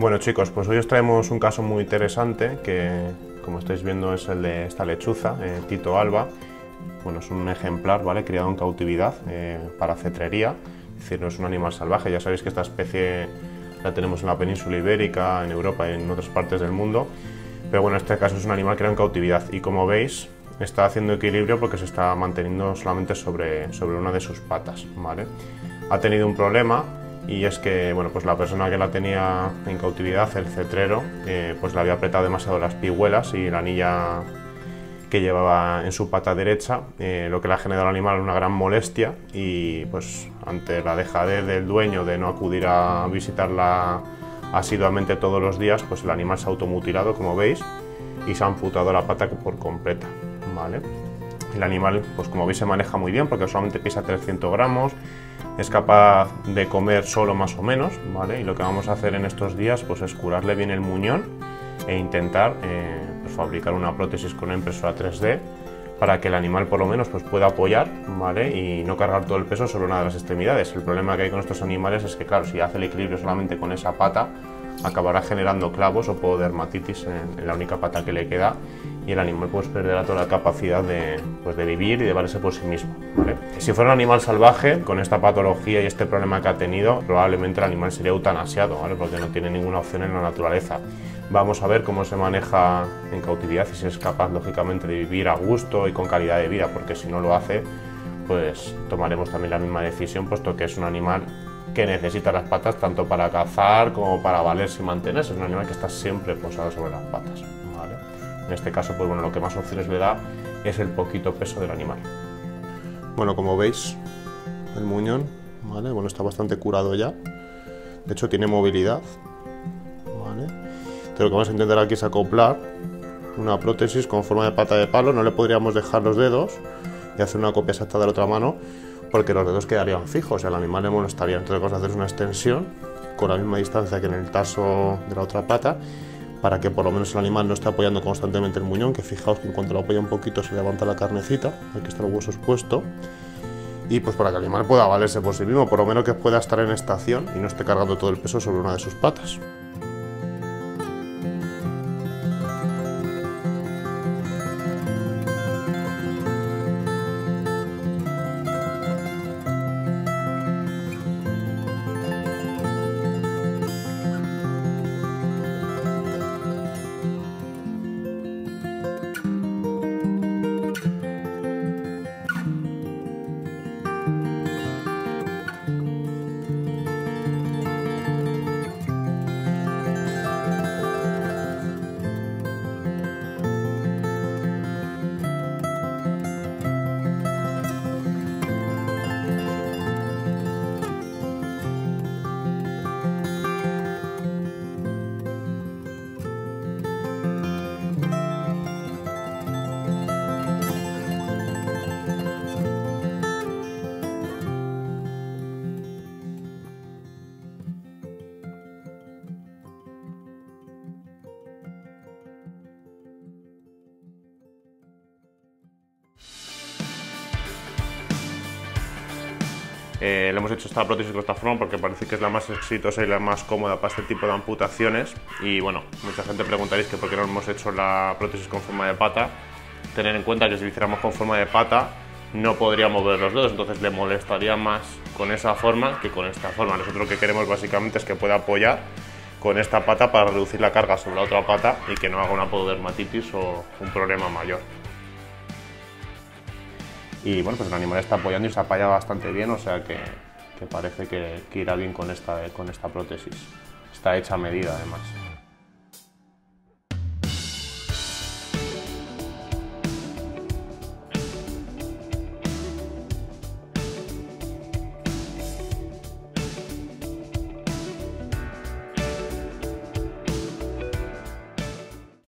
Bueno chicos, pues hoy os traemos un caso muy interesante que, como estáis viendo, es el de esta lechuza, Tyto alba. Bueno, es un ejemplar, ¿vale?, criado en cautividad para cetrería, es decir, no es un animal salvaje. Ya sabéis que esta especie la tenemos en la península ibérica, en Europa y en otras partes del mundo, pero bueno, en este caso es un animal criado en cautividad y, como veis, está haciendo equilibrio porque se está manteniendo solamente sobre una de sus patas, ¿vale? Ha tenido un problema, y es que, bueno, pues la persona que la tenía en cautividad, el cetrero, pues le había apretado demasiado las pigüelas y la anilla que llevaba en su pata derecha, lo que le ha generado al animal una gran molestia. Y pues ante la dejadez del dueño de no acudir a visitarla asiduamente todos los días, pues el animal se ha automutilado, como veis, y se ha amputado la pata por completa, ¿vale? El animal, pues como veis, se maneja muy bien porque solamente pesa 300 gramos, es capaz de comer solo más o menos, ¿vale? Y lo que vamos a hacer en estos días, pues es curarle bien el muñón e intentar pues fabricar una prótesis con una impresora 3D para que el animal por lo menos pues pueda apoyar, ¿vale?, y no cargar todo el peso sobre una de las extremidades. El problema que hay con estos animales es que, claro, si hace el equilibrio solamente con esa pata, acabará generando clavos o pododermatitis en la única pata que le queda, y el animal pues perderá toda la capacidad de vivir y de valerse por sí mismo, ¿vale? Si fuera un animal salvaje, con esta patología y este problema que ha tenido, probablemente el animal sería eutanasiado, ¿vale?, porque no tiene ninguna opción en la naturaleza. Vamos a ver cómo se maneja en cautividad y si es capaz, lógicamente, de vivir a gusto y con calidad de vida, porque si no lo hace, pues tomaremos también la misma decisión, puesto que es un animal que necesita las patas tanto para cazar como para valerse y mantenerse. Es un animal que está siempre posado sobre las patas, ¿vale? En este caso, pues bueno, lo que más opciones le da es el poquito peso del animal. Bueno, como veis, el muñón, ¿vale?, bueno, está bastante curado ya. De hecho, tiene movilidad, ¿vale? Entonces, lo que vamos a intentar aquí es acoplar una prótesis con forma de pata de palo. No le podríamos dejar los dedos y hacer una copia exacta de la otra mano, porque los dedos quedarían fijos y al animal le molestaría. Entonces vamos a hacer una extensión con la misma distancia que en el tarso de la otra pata, para que por lo menos el animal no esté apoyando constantemente el muñón, que fijaos que en cuanto lo apoya un poquito se levanta la carnecita, aquí está el hueso expuesto, y pues para que el animal pueda valerse por sí mismo, por lo menos que pueda estar en estación y no esté cargando todo el peso sobre una de sus patas. Le hemos hecho esta prótesis con esta forma porque parece que es la más exitosa y la más cómoda para este tipo de amputaciones. Y bueno, mucha gente preguntaréis que por qué no hemos hecho la prótesis con forma de pata. Tener en cuenta que si lo hiciéramos con forma de pata no podría mover los dedos, entonces le molestaría más con esa forma que con esta forma. Nosotros lo que queremos básicamente es que pueda apoyar con esta pata para reducir la carga sobre la otra pata y que no haga una pododermatitis o un problema mayor. Y bueno, pues el animal está apoyando y se apoya bastante bien, o sea que parece que irá bien con esta prótesis. Está hecha a medida, además.